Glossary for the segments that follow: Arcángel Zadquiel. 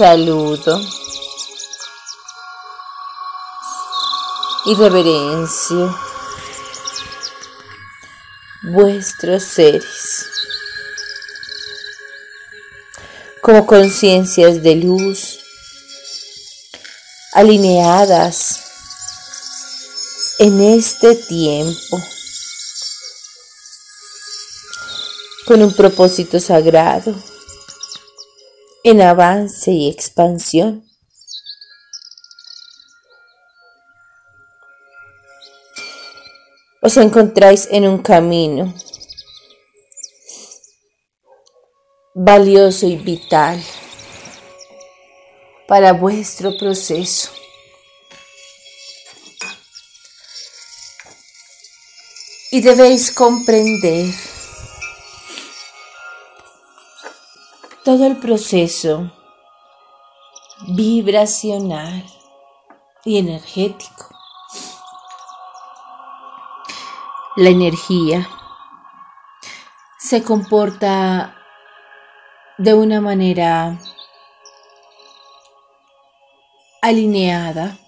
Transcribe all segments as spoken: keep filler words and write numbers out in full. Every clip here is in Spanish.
saludo y reverencio vuestros seres como conciencias de luz alineadas en este tiempo con un propósito sagrado en avance y expansión. Os encontráis en un camino valioso y vital para vuestro proceso. Y debéis comprender todo el proceso vibracional y energético. La energía se comporta de una manera alineada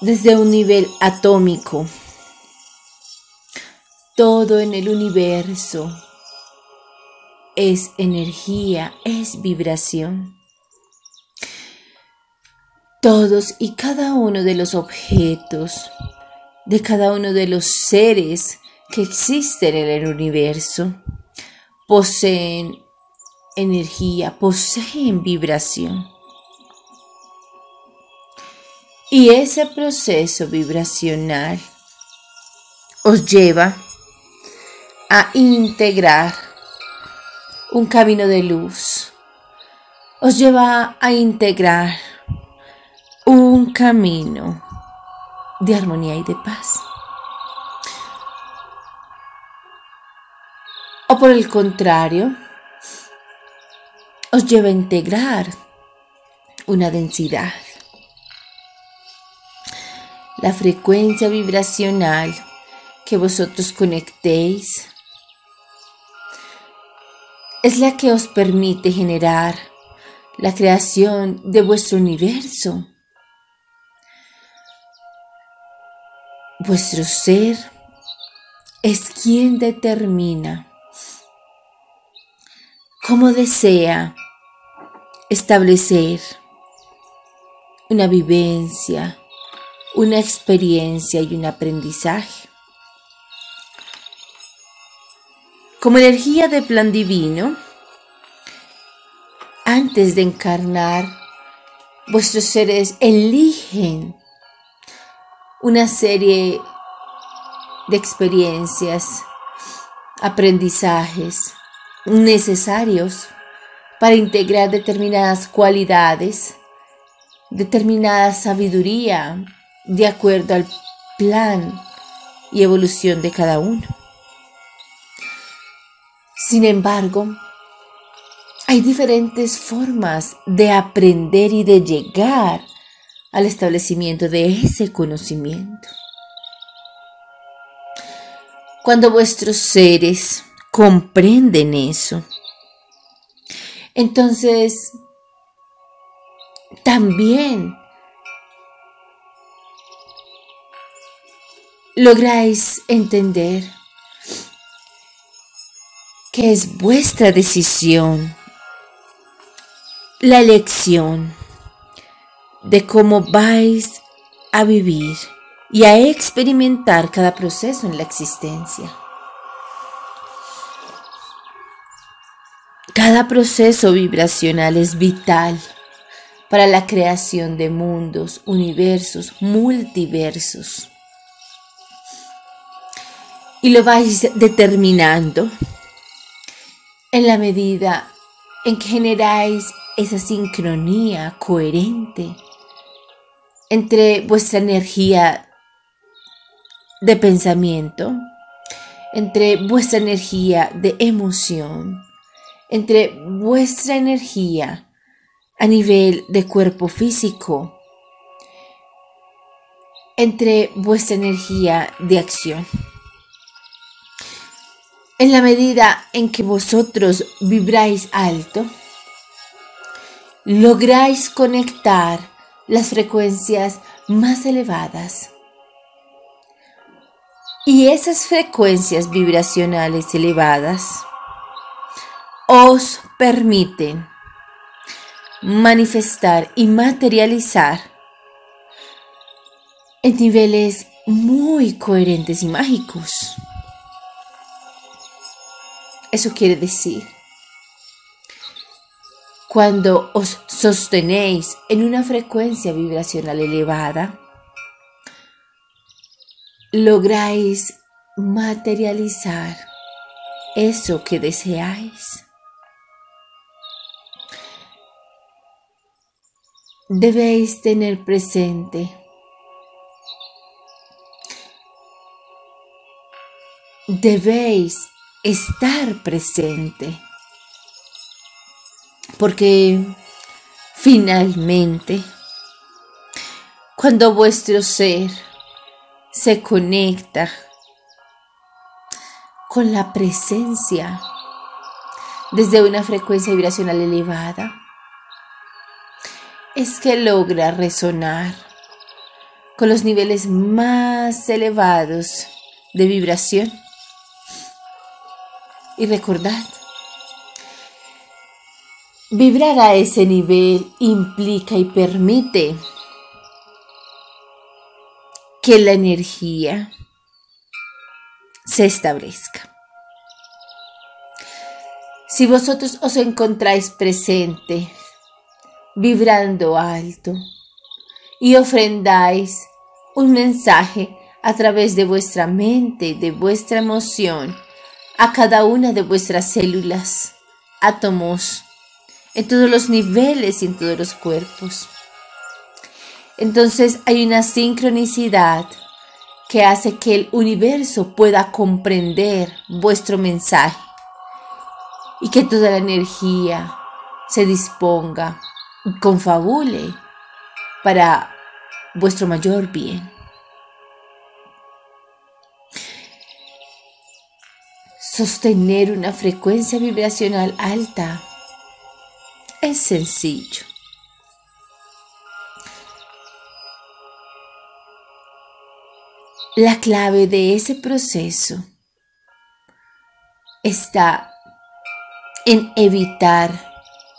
desde un nivel atómico. Todo en el universo es energía, es vibración. Todos y cada uno de los objetos, de cada uno de los seres que existen en el universo, poseen energía, poseen vibración. Y ese proceso vibracional os lleva a integrar un camino de luz, os lleva a integrar un camino de armonía y de paz. O por el contrario, os lleva a integrar una densidad. La frecuencia vibracional que vosotros conectéis es la que os permite generar la creación de vuestro universo. Vuestro ser es quien determina cómo desea establecer una vivencia, una experiencia y un aprendizaje. Como energía de plan divino, antes de encarnar, vuestros seres eligen una serie de experiencias, aprendizajes necesarios para integrar determinadas cualidades, determinada sabiduría, de acuerdo al plan y evolución de cada uno. Sin embargo, hay diferentes formas de aprender y de llegar al establecimiento de ese conocimiento. Cuando vuestros seres comprenden eso, entonces también lográis entender que es vuestra decisión, la elección de cómo vais a vivir y a experimentar cada proceso en la existencia. Cada proceso vibracional es vital para la creación de mundos, universos, multiversos. Y lo vais determinando en la medida en que generáis esa sincronía coherente entre vuestra energía de pensamiento, entre vuestra energía de emoción, entre vuestra energía a nivel de cuerpo físico, entre vuestra energía de acción. En la medida en que vosotros vibráis alto, lográis conectar las frecuencias más elevadas. Y esas frecuencias vibracionales elevadas os permiten manifestar y materializar en niveles muy coherentes y mágicos. Eso quiere decir, cuando os sostenéis en una frecuencia vibracional elevada, lográis materializar eso que deseáis. Debéis tener presente Debéis estar presente, porque finalmente, cuando vuestro ser se conecta con la presencia desde una frecuencia vibracional elevada, es que logra resonar con los niveles más elevados de vibración. Y recordad, vibrar a ese nivel implica y permite que la energía se establezca. Si vosotros os encontráis presente, vibrando alto, y ofrendáis un mensaje a través de vuestra mente y de vuestra emoción, a cada una de vuestras células, átomos, en todos los niveles y en todos los cuerpos. Entonces hay una sincronicidad que hace que el universo pueda comprender vuestro mensaje y que toda la energía se disponga y confabule para vuestro mayor bien. Sostener una frecuencia vibracional alta es sencillo. La clave de ese proceso está en evitar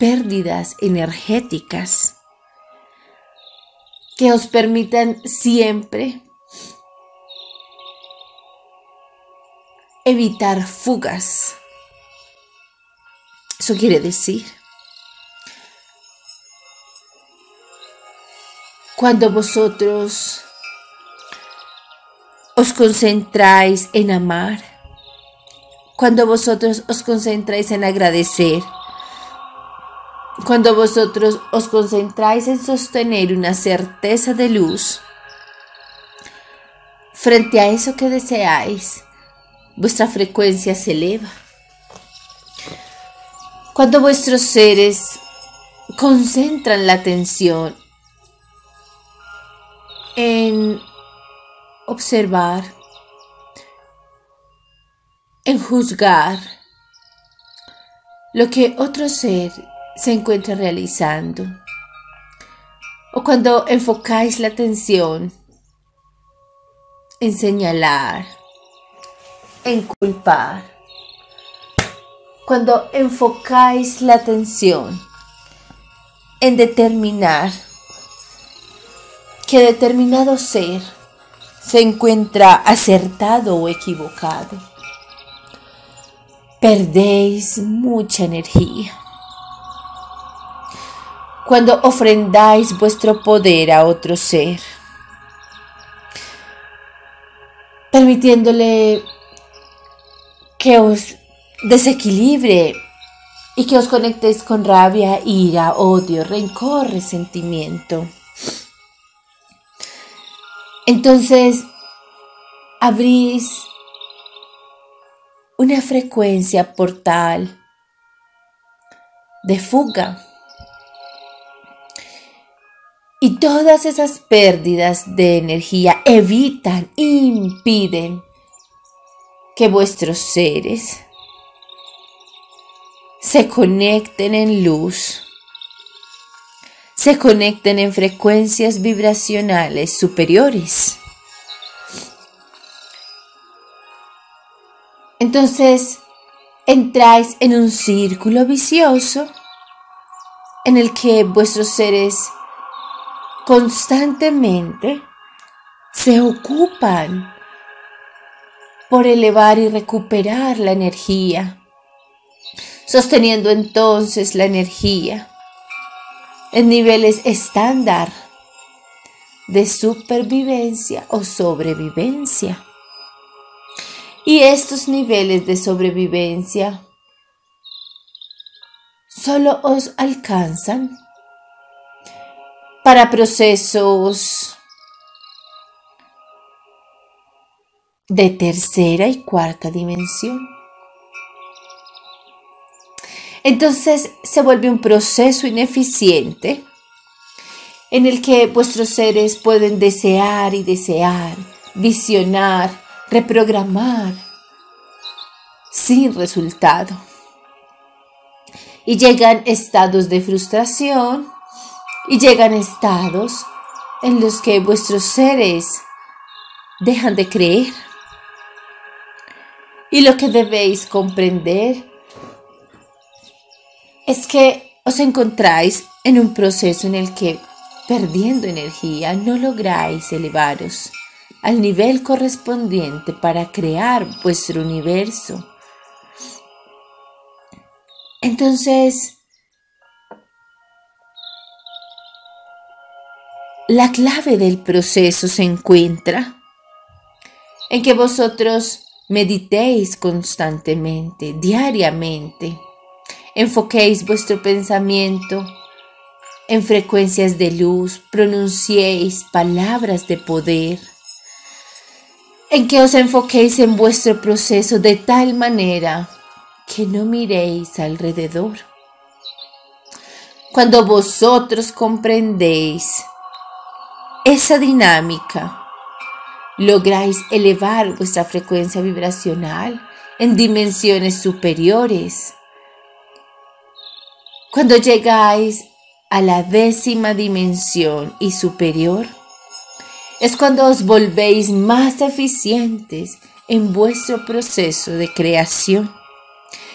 pérdidas energéticas que os permitan siempre evitar fugas. Eso quiere decir, cuando vosotros os concentráis en amar, cuando vosotros os concentráis en agradecer, cuando vosotros os concentráis en sostener una certeza de luz frente a eso que deseáis, vuestra frecuencia se eleva. Cuando vuestros seres concentran la atención en observar, en juzgar lo que otro ser se encuentra realizando, o cuando enfocáis la atención en señalar, en culpar, cuando enfocáis la atención en determinar que determinado ser se encuentra acertado o equivocado, perdéis mucha energía. Cuando ofrendáis vuestro poder a otro ser, permitiéndole que os desequilibre y que os conectéis con rabia, ira, odio, rencor, resentimiento. Entonces, abrís una frecuencia portal de fuga. Y todas esas pérdidas de energía evitan, impiden que vuestros seres se conecten en luz se conecten en frecuencias vibracionales superiores. Entonces, entráis en un círculo vicioso en el que vuestros seres constantemente se ocupan por elevar y recuperar la energía, sosteniendo entonces la energía en niveles estándar de supervivencia o sobrevivencia. Y estos niveles de sobrevivencia solo os alcanzan para procesos de tercera y cuarta dimensión. Entonces se vuelve un proceso ineficiente en el que vuestros seres pueden desear y desear, visionar, reprogramar sin resultado, y llegan estados de frustración y llegan estados en los que vuestros seres dejan de creer. Y lo que debéis comprender es que os encontráis en un proceso en el que, perdiendo energía, no lográis elevaros al nivel correspondiente para crear vuestro universo. Entonces, la clave del proceso se encuentra en que vosotros meditéis constantemente, diariamente, enfoquéis vuestro pensamiento en frecuencias de luz, pronunciéis palabras de poder, en que os enfoquéis en vuestro proceso de tal manera que no miréis alrededor. Cuando vosotros comprendéis esa dinámica, lográis elevar vuestra frecuencia vibracional en dimensiones superiores. Cuando llegáis a la décima dimensión y superior, es cuando os volvéis más eficientes en vuestro proceso de creación,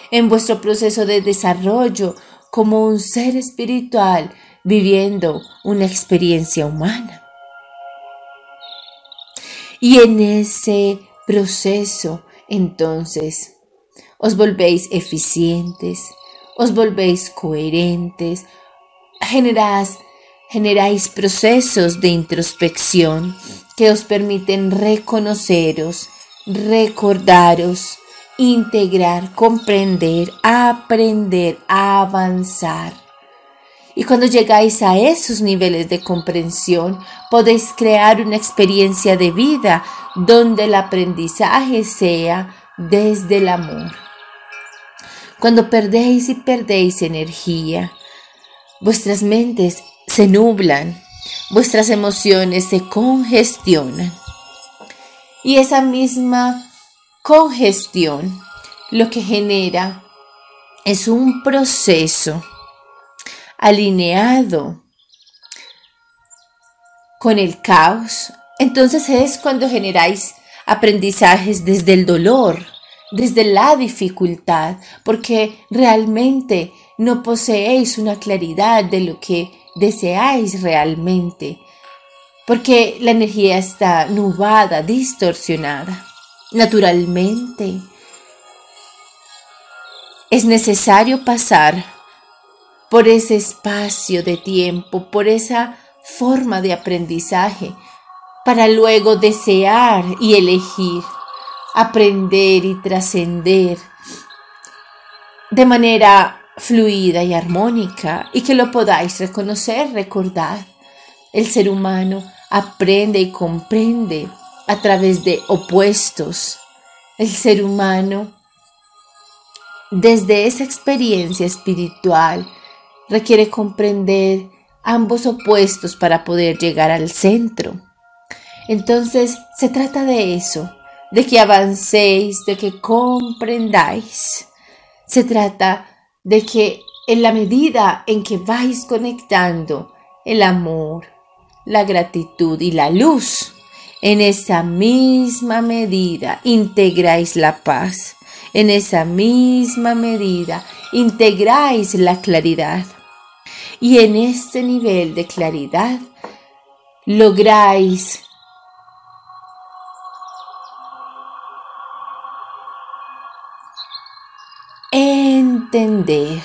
en vuestro proceso de desarrollo como un ser espiritual viviendo una experiencia humana. Y en ese proceso, entonces, os volvéis eficientes, os volvéis coherentes, generáis Generáis procesos de introspección que os permiten reconoceros, recordaros, integrar, comprender, aprender, avanzar. Y cuando llegáis a esos niveles de comprensión, podéis crear una experiencia de vida donde el aprendizaje sea desde el amor. Cuando perdéis y perdéis energía, vuestras mentes se nublan, vuestras emociones se congestionan, y esa misma congestión lo que genera es un proceso alineado con el caos. Entonces es cuando generáis aprendizajes desde el dolor, desde la dificultad, porque realmente no poseéis una claridad de lo que deseáis realmente, porque la energía está nublada, distorsionada. Naturalmente, es necesario pasar por ese espacio de tiempo, por esa forma de aprendizaje, para luego desear y elegir, aprender y trascender de manera fluida y armónica, y que lo podáis reconocer, recordar. El ser humano aprende y comprende a través de opuestos. El ser humano, desde esa experiencia espiritual, requiere comprender ambos opuestos para poder llegar al centro. Entonces, se trata de eso, de que avancéis, de que comprendáis. Se trata de de que en la medida en que vais conectando el amor, la gratitud y la luz. En esa misma medida integráis la paz. En esa misma medida integráis la claridad. Y en este nivel de claridad lográis entender.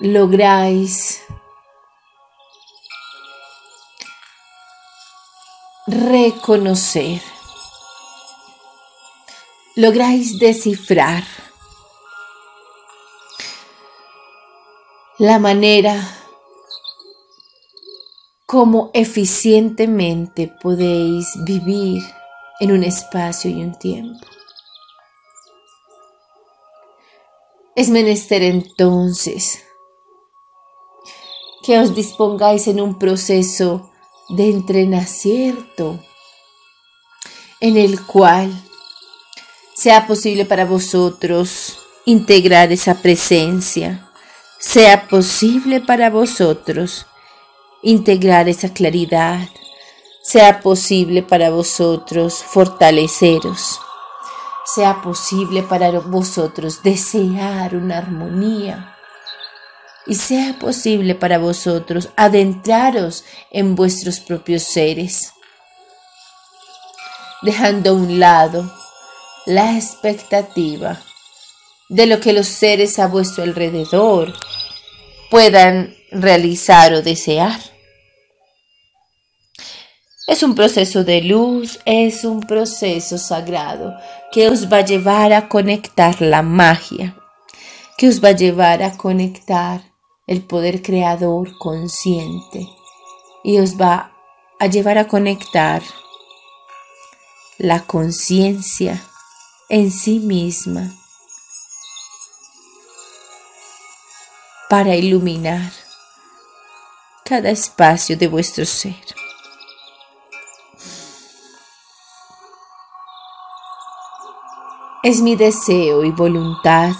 Lográis reconocer, lográis descifrar la manera como eficientemente podéis vivir en un espacio y un tiempo. Es menester entonces que os dispongáis en un proceso de entrenacierto en el cual sea posible para vosotros integrar esa presencia, sea posible para vosotros integrar esa claridad, sea posible para vosotros fortaleceros, sea posible para vosotros desear una armonía. Y sea posible para vosotros adentraros en vuestros propios seres, dejando a un lado la expectativa de lo que los seres a vuestro alrededor puedan realizar o desear. Es un proceso de luz, es un proceso sagrado que os va a llevar a conectar la magia, que os va a llevar a conectar el poder creador consciente y os va a llevar a conectar la conciencia en sí misma para iluminar cada espacio de vuestro ser. Es mi deseo y voluntad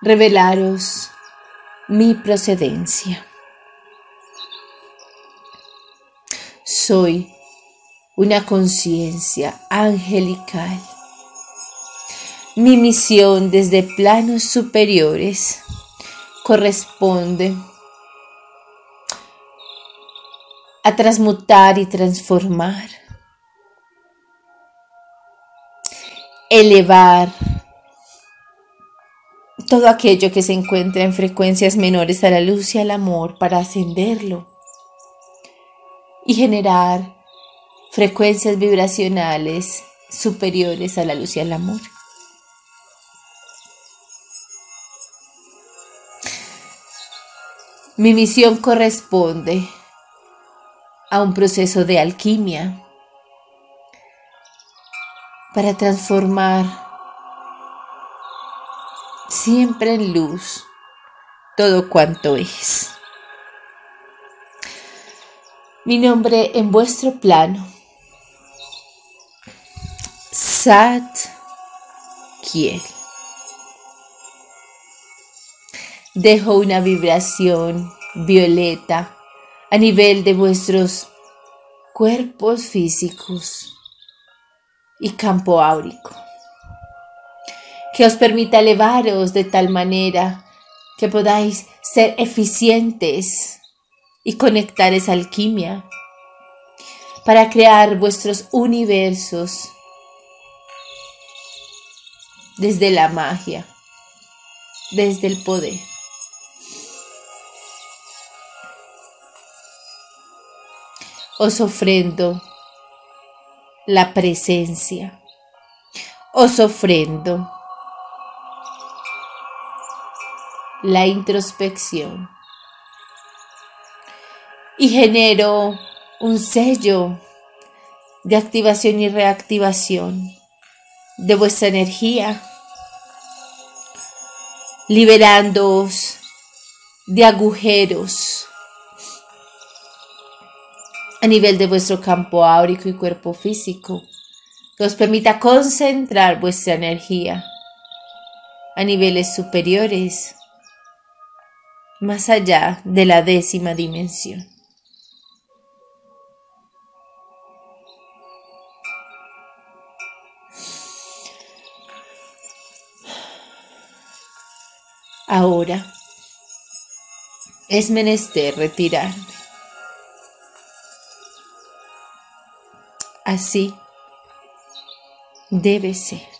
revelaros mi procedencia. Soy una conciencia angelical. Mi misión desde planos superiores corresponde a transmutar y transformar, elevar todo aquello que se encuentra en frecuencias menores a la luz y al amor para ascenderlo y generar frecuencias vibracionales superiores a la luz y al amor. Mi misión corresponde a un proceso de alquimia para transformar siempre en luz todo cuanto es. Mi nombre en vuestro plano: Zadquiel. Dejo una vibración violeta a nivel de vuestros cuerpos físicos y campo áurico, que os permita elevaros de tal manera que podáis ser eficientes y conectar esa alquimia para crear vuestros universos desde la magia, desde el poder. Os ofrendo la presencia, os ofrendo la introspección y genero un sello de activación y reactivación de vuestra energía, liberándoos de agujeros a nivel de vuestro campo áurico y cuerpo físico, que os permita concentrar vuestra energía a niveles superiores, más allá de la décima dimensión. Ahora es menester retirarme. Así debe ser.